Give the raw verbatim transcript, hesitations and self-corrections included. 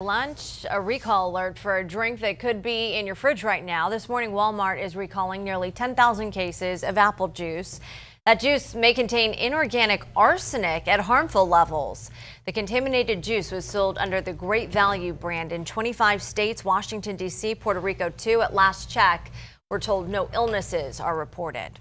Lunch, a recall alert for a drink that could be in your fridge right now. This morning, Walmart is recalling nearly ten thousand cases of apple juice. That juice may contain inorganic arsenic at harmful levels. The contaminated juice was sold under the Great Value brand in twenty-five states, Washington, D C, Puerto Rico, too. At last check, we're told no illnesses are reported.